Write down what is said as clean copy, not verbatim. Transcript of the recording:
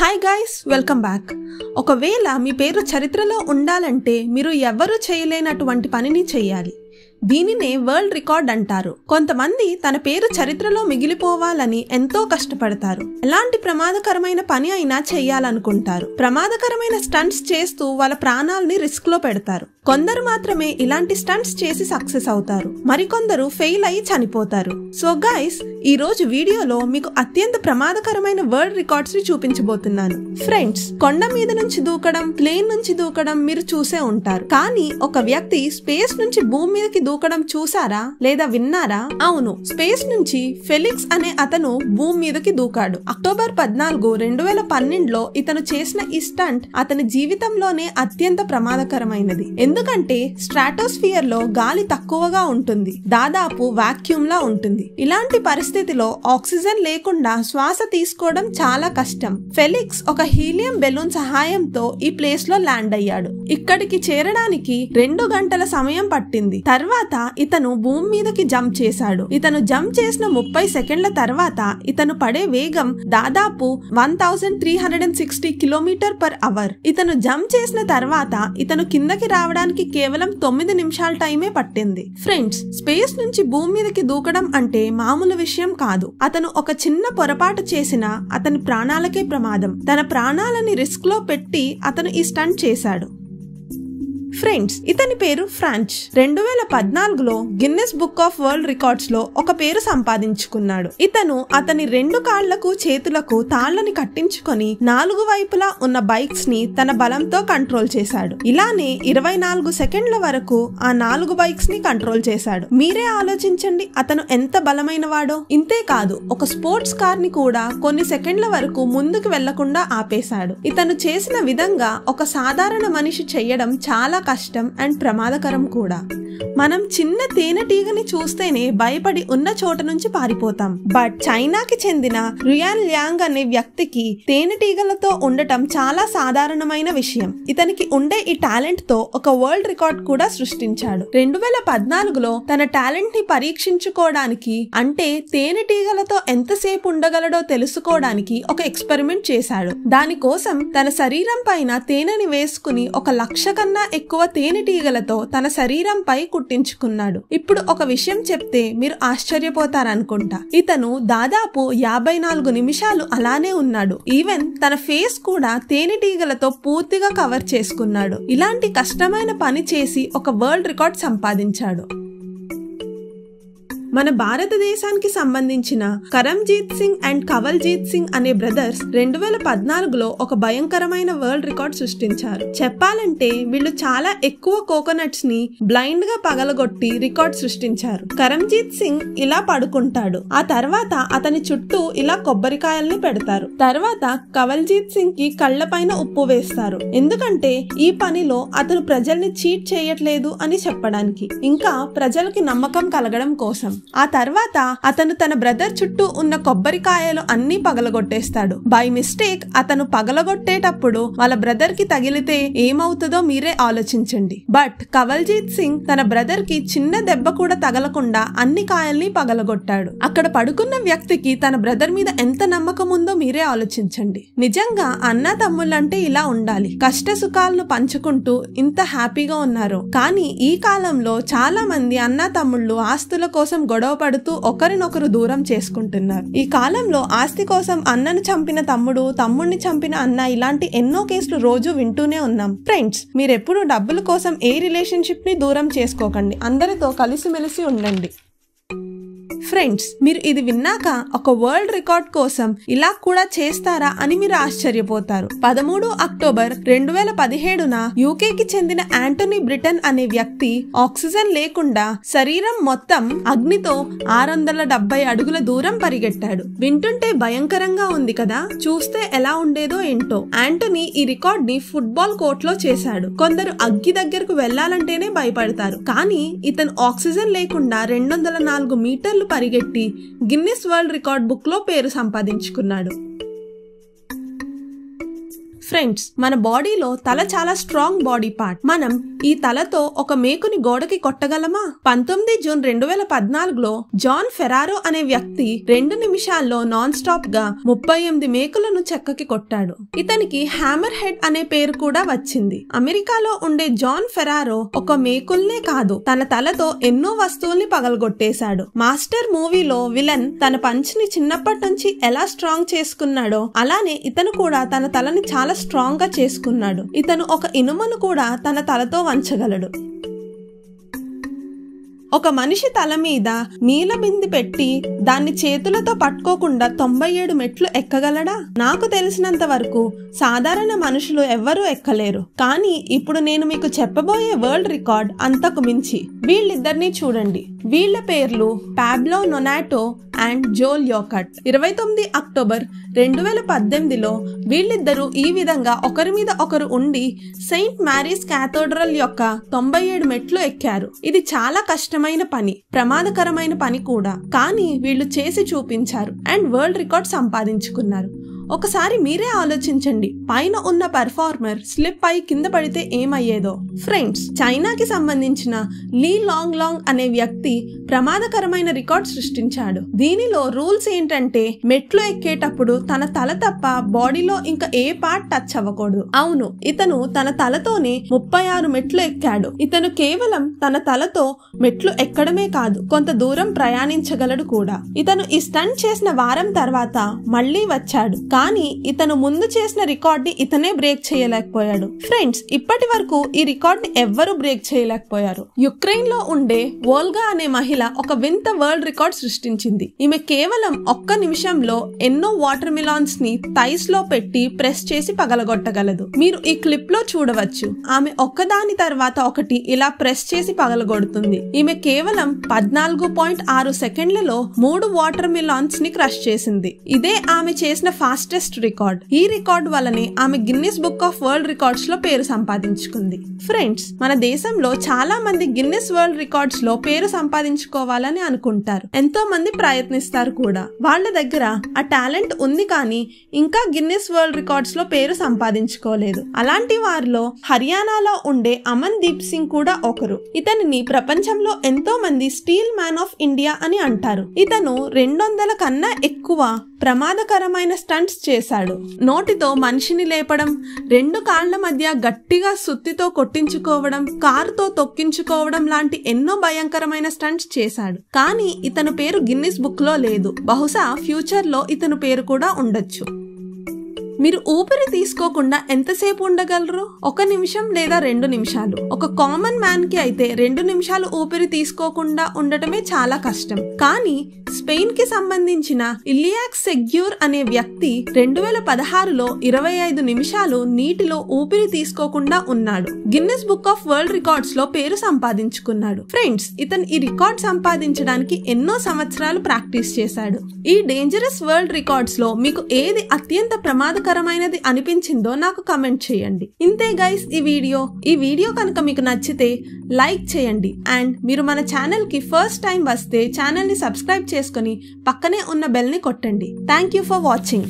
Hi guys welcome back. ఒకవేళ మీ పేరు చరిత్రలో ఉండాలంటే మీరు ఎవ్వరూ చేయలేనటువంటి పనిని చేయాలి। దీనినే వరల్డ్ రికార్డ్ అంటారు। కొంతమంది తన పేరు చరిత్రలో మిగిలిపోవాలని ఎంతో కష్టపడతారు। ఎలాంటి ప్రమాదకరమైన పని అయినా చేయాలనుకుంటారు। ప్రమాదకరమైన స్టంట్స్ చేస్తూ వాళ్ళ ప్రాణాల్ని రిస్క్ లో పెడతారు। కొందరు మాత్రమే ఇలాంటి స్టంట్స్ చేసి సక్సెస్ అవుతారు, మరికొందరు ఫెయిల్ అయ్యి చనిపోతారు। సో గైస్, ఈ రోజు వీడియోలో మీకు అత్యంత ప్రమాదకరమైన వరల్డ్ రికార్డ్స్ ని చూపించబోతున్నాను। ఫ్రెండ్స్, కొండ మీద నుంచి దూకడం, ప్లేన్ నుంచి దూకడం మీరు చూసే ఉంటారు, కానీ ఒక వ్యక్తి స్పేస్ నుంచి భూమి మీదకి దూకడం చూసారా లేదా విన్నారా? అవును, స్పేస్ నుంచి ఫెలిక్స్ అనే అతను భూమి మీదకి దూకాడు। అక్టోబర్ 14, 2012లో ఇతను చేసిన ఈ స్టంట్ అతని జీవితంలోనే అత్యంత ప్రమాదకరమైనది, ఎందుకంటే స్ట్రాటోస్ఫియర్ లో గాలి తక్కువగా ఉంటుంది, దాదాపు వాక్యూమ్ లా ఉంటుంది। ఇలాంటి పరిస్థితిలో ఆక్సిజన్ లేకుండా శ్వాస తీసుకోవడం చాలా కష్టం। ఫెలిక్స్ ఒక హీలియం బెలూన్ సహాయంతో ఈ ప్లేస్ లో ల్యాండ్ అయ్యాడు। ఇక్కడికి చేరడానికి 2 గంటల సమయం పట్టింది। తర్వాత ఇతను భూమి మీదకి జంప్ చేశాడు। ఇతను జంప్ చేసిన 30 సెకండ్ల తర్వాత ఇతను పడే వేగం దాదాపు 1360 km/h। ఇతను జంప్ చేసిన తర్వాత ఇతను కిందకి రావడానికి కేవలం 9 నిమిషాల టైమే పట్టింది। ఫ్రెండ్స్, స్పేస్ నుంచి భూమి మీదకి దూకడం అంటే మామూలు విషయం కాదు। అతను ఒక చిన్న పొరపాటు చేసినా అతని ప్రాణాలకే ప్రమాదం। తన ప్రాణాలని రిస్క్ లో పెట్టి అతను ఈ స్టంట్ చేశాడు। ఫ్రెండ్స్, ఇతని పేరు ఫ్రాంచ్। 2014లో Guinness book of world records లో ఒక పేరు సంపాదించుకున్నాడు। ఇతను అతని 2 కాళ్లకు చేతులకు తాళ్లని కట్టించుకొని 4 వైపులా ఉన్న బైక్స్ ని తన బలంతో కంట్రోల్ చేశాడు। ఇలానే 24 సెకండ్ల వరకు ఆ 4 బైక్స్ ని కంట్రోల్ చేశాడు। మీరే ఆలోచించండి అతను ఎంత బలమైన వాడో। ఇంతే కాదు, ఒక స్పోర్ట్స్ కార్ ని కూడా కొన్ని సెకండ్ల వరకు ముందుకు వెళ్లకుండా ఆపేశాడు। ఇతను చేసిన విధంగా ఒక సాధారణ మనిషి చేయడం చాలా కష్టం అండ్ ప్రమాదకరం కూడా। మనం చిన్న తేనెటీగని చూస్తేనే భయపడి ఉన్న చోట నుంచి పారిపోతాం, బట్ చైనాకి చెందిన రియాన్ ల్యాంగ్ అనే వ్యక్తికి తేనెటీగలతో ఉండటం చాలా సాధారణమైన విషయం। ఇతనికి ఉండే ఈ టాలెంట్ తో ఒక వరల్డ్ రికార్డ్ కూడా సృష్టించాడు। 2014లో తన టాలెంట్ ని పరీక్షించుకోవడానికి, అంటే తేనెటీగలతో ఎంతసేపు ఉండగలడో తెలుసుకోవడానికి ఒక ఎక్స్పెరిమెంట్ చేశాడు। దానికోసం తన శరీరం పైన తేనెని వేసుకుని 1,00,000 కన్నా ఎక్కువ తేనెటీగలతో తన శరీరం పై కుట్టించుకున్నాడు। ఇప్పుడు ఒక విషయం చెప్తే మీరు ఆశ్చర్యపోతారనుకుంటా, ఇతను దాదాపు 54 నిమిషాలు అలానే ఉన్నాడు। ఈవెన్ తన ఫేస్ కూడా తేనెటీగలతో పూర్తిగా కవర్ చేసుకున్నాడు। ఇలాంటి కష్టమైన పని చేసి ఒక వరల్డ్ రికార్డ్ సంపాదించాడు। మన భారతదేశానికి సంబంధించిన కరంజీత్ సింగ్ అండ్ కవల్జీత్ సింగ్ అనే బ్రదర్స్ 2014లో ఒక భయంకరమైన వరల్డ్ రికార్డ్ సృష్టించారు। చెప్పాలంటే వీళ్ళు చాలా ఎక్కువ కోకోనట్స్ ని బ్లైండ్ గా పగలగొట్టి రికార్డ్ సృష్టించారు। కరంజీత్ సింగ్ ఇలా పడుకుంటాడు, ఆ తర్వాత అతని చుట్టూ ఇలా కొబ్బరికాయల్ని పెడతారు। తర్వాత కవల్జీత్ సింగ్ కి కళ్ల పైన ఉప్పు వేస్తారు, ఎందుకంటే ఈ పనిలో అతను ప్రజల్ని చీట్ చేయట్లేదు అని చెప్పడానికి, ఇంకా ప్రజలకి నమ్మకం కలగడం కోసం। ఆ తర్వాత అతను తన బ్రదర్ చుట్టూ ఉన్న కొబ్బరికాయలు అన్ని పగలగొట్టేస్తాడు। బై మిస్టేక్ అతను పగలగొట్టేటప్పుడు వాళ్ళ బ్రదర్ కి తగిలితే ఏమవుతుందో మీరే ఆలోచించండి, బట్ కవల్జీత్ సింగ్ తన బ్రదర్ కి చిన్న దెబ్బ కూడా తగలకుండా అన్ని కాయల్ని పగలగొట్టాడు। అక్కడ పడుకున్న వ్యక్తికి తన బ్రదర్ మీద ఎంత నమ్మకం ఉందో మీరే ఆలోచించండి। నిజంగా అన్నా తమ్ముళ్ళంటే ఇలా ఉండాలి, కష్ట సుఖాలను పంచుకుంటూ ఇంత హ్యాపీగా ఉన్నారు। కానీ ఈ కాలంలో చాలా మంది అన్నా తమ్ముళ్ళు ఆస్తుల కోసం గొడవ పడుతూ ఒకరినొకరు దూరం చేసుకుంటున్నారు। ఈ కాలంలో ఆస్తి కోసం అన్నను చంపిన తమ్ముడు, తమ్ముడిని చంపిన అన్న, ఇలాంటి ఎన్నో కేసులు రోజు వింటూనే ఉన్నాం। ఫ్రెండ్స్, మీరెప్పుడు డబ్బుల కోసం ఏ రిలేషన్షిప్ ని దూరం చేసుకోకండి, అందరితో కలిసిమెలిసి ఉండండి। ఫ్రెండ్స్, మీరు ఇది విన్నాక ఒక వరల్డ్ రికార్డ్ కోసం ఇలా కూడా చేస్తారా అని మీరు ఆశ్చర్యపోతారు। 13 అక్టోబర్ 2017న యూకేకి చెందిన యాంటోనీ బ్రిటన్ అనే వ్యక్తి ఆక్సిజన్ లేకుండా శరీరం మొత్తం అగ్నితో 670 అడుగుల దూరం పరిగెట్టాడు। వింటుంటే భయంకరంగా ఉంది కదా, చూస్తే ఎలా ఉండేదో ఏంటో। యాంటోనీ ఈ రికార్డ్ ని ఫుట్బాల్ కోర్ట్ లో చేశాడు। కొందరు అగ్గి దగ్గరకు వెళ్లాలంటేనే భయపడతారు, కానీ ఇతను ఆక్సిజన్ లేకుండా 204 మీటర్లు పరిగెట్టి గిన్నిస్ వరల్డ్ రికార్డ్ బుక్ లో పేరు సంపాదించుకున్నాడు। फ्रेंड्स मन बॉडी लो तला चाला स्ट्रांग बॉडी पार्ट मनम ई तलतो ఒక మేకుని గోడకి కొట్టగలమా 19 జూన్ 2014 లో జాన్ ఫెరారో అనే వ్యక్తి 2 నిమిషాల్లో నాన్ స్టాప్ గా 38 మేకులను చెక్కకి కొట్టాడు ఇతనికి హ్యామర్ హెడ్ అనే పేరు కూడా వచ్చింది అమెరికాలో ఉండే జాన్ ఫెరారో ఒక మేకుల్నే కాదు తన తలతో ఎన్నో వస్తువుల్ని పగలగొట్టేశాడు మాస్టర్ మూవీలో విలన్ తన పంచిని చిన్నప్పటి నుంచి ఎలా స్ట్రాంగ్ చేసుకున్నాడో అలానే ఇతను కూడా తన తలని చాలా స్ట్రాంగ్ గా చేసుకున్నాడు ఇతను ఒక ఇనుమును కూడా తన తలతో వంచగలడు ఒక మనిషి తల మీద నీల బింది పెట్టి దాన్ని చేతులతో పట్టుకోకుండా 97 మెట్లు ఎక్కగలడా నాకు తెలిసినంత వరకు సాధారణ మనుషులు ఎవ్వరూ ఎక్కలేరు కానీ ఇప్పుడు నేను మీకు చెప్పబోయే వరల్డ్ రికార్డ్ అంతకు మించి వీళ్ళిద్దరిని చూడండి వీళ్ళ పేర్లు Pablo Nonato and Joel Yokat 29 October 2018 లో వీళ్ళిద్దరూ ఈ విధంగా ఒకరి మీద ఒకరు ఉండి సెయింట్ మ్యారీస్ క్యాథోడ్రల్ యొక్క 97 మెట్లు ఎక్కారు ఇది చాలా కష్టమైన పని ప్రమాదకరమైన పని కూడా కానీ వీళ్ళు చేసి చూపించారు అండ్ వరల్డ్ రికార్డ్ సంపాదించుకున్నారు ఒకసారి మీరే ఆలోచించండి పైన ఉన్న పర్ఫార్మర్ స్లిప్ అయి కింద పడితే ఏమయ్యేదో ఫ్రెండ్స్ చైనాకి సంబంధించిన లీ లాంగ్ లాంగ్ అనే వ్యక్తి ప్రమాదకరమైన రికార్డ్ సృష్టించాడు దీనిలో రూల్స్ ఏంటంటే మెట్లు ఎక్కేటప్పుడు తన తల తప్ప బాడీలో ఇంకా ఏ పార్ట్ టచ్ అవ్వకూడదు అవును ఇతను తన తలతోనే 36 మెట్లు ఎక్కాడు ఇతను కేవలం తన తలతో మెట్లు ఎక్కడమే కాదు కొంత దూరం ప్రయాణించగలడు కూడా ఇతను ఈ స్టంట్ చేసిన వారం తర్వాత మళ్ళీ వచ్చాడు కానీ ఇతను ముందు చేసిన రికార్డ్ ని ఇతనే బ్రేక్ చేయలేకపోయాడు ఫ్రెండ్స్ ఇప్పటి వరకు ఈ రికార్డ్ ని ఎవ్వరూ బ్రేక్ చేయలేకపోయారు యుక్రెయిన్ లో ఉండే వోల్గా అనే మహిళ ఒక వింత వరల్డ్ రికార్డ్ సృష్టించింది ఈమె కేవలం ఒక్క నిమిషంలో ఎన్నో వాటర్ మిలాన్స్ ని థైస్ లో పెట్టి ప్రెస్ చేసి పగలగొట్టగలదు మీరు ఈ క్లిప్ లో చూడవచ్చు ఆమె ఒక్కదాని తర్వాత ఒకటి ఇలా ప్రెస్ చేసి పగలగొడుతుంది ఈమె కేవలం 14.6 సెకండ్లలో 3 వాటర్ మిలాన్స్ ని క్రష్ చేసింది ఇదే ఆమె చేసిన ఫాస్ట్ రికార్డ్ ఈ రికార్డ్ వల్లనే ఆమె Guinness book of world records లో పేరు సంపాదించుకుంది ఫ్రెండ్స్ మన దేశంలో చాలా మంది గిన్నిస్ వరల్డ్ రికార్డ్స్ లో పేరు సంపాదించుకోవాలని అనుకుంటారు ఎంతో మంది ప్రయత్నిస్తారు కూడా వాళ్ళ దగ్గర ఆ టాలెంట్ ఉంది కానీ ఇంకా గిన్నిస్ వరల్డ్ రికార్డ్స్ లో పేరు సంపాదించుకోలేదు అలాంటి వారిలో హర్యానాలో ఉండే అమన్దీప్ సింగ్ కూడా ఒకరు ఇతనిని ప్రపంచంలో ఎంతో మంది స్టీల్ మ్యాన్ ఆఫ్ ఇండియా అని అంటారు ఇతను 200 కన్నా ఎక్కువ ప్రమాదకరమైన స్టంట్స్ చేశాడు నోటితో మనిషిని లేపడం 2 కాళ్ల మధ్య గట్టిగా సుత్తితో కొట్టించుకోవడం కారుతో తొక్కించుకోవడం లాంటి ఎన్నో భయంకరమైన స్టంట్స్ చేశాడు కానీ ఇతను పేరు గిన్నిస్ బుక్ లో లేదు బహుశా ఫ్యూచర్ లో ఇతను పేరు కూడా ఉండొచ్చు మీరు ఊపిరి తీసుకోకుండా ఎంతసేపు ఉండగలరు 1 నిమిషం లేదా 2 నిమిషాలు ఒక కామన్ మ్యాన్ కి అయితే 2 నిమిషాలు ఊపిరి తీసుకోకుండా ఉండటమే చాలా కష్టం కానీ స్పెయిన్ కి సంబంధించిన ఇలియాక్ సెగ్యూర్ అనే వ్యక్తి 2016లో 25 నిమిషాలు నీటిలో ఊపిరి తీసుకోకుండా ఉన్నాడు Guinness book of world records లో పేరు సంపాదించుకున్నాడు ఫ్రెండ్స్ ఇతను ఈ రికార్డ్ సంపాదించడానికి ఎన్నో సంవత్సరాలు ప్రాక్టీస్ చేశాడు ఈ డేంజరస్ వరల్డ్ రికార్డ్స్ లో మీకు ఏది అత్యంత ప్రమాదకర అనిపించిందో నాకు కామెంట్ చేయండి ఇంతే గైస్ ఈ వీడియో కనుక మీకు నచ్చితే లైక్ చేయండి అండ్ మీరు మన ఛానల్ కి ఫస్ట్ టైం వస్తే ఛానల్ ని సబ్స్క్రైబ్ చేసుకుని పక్కనే ఉన్న బెల్ ని కొట్టండి థ్యాంక్ యూ ఫర్ వాచింగ్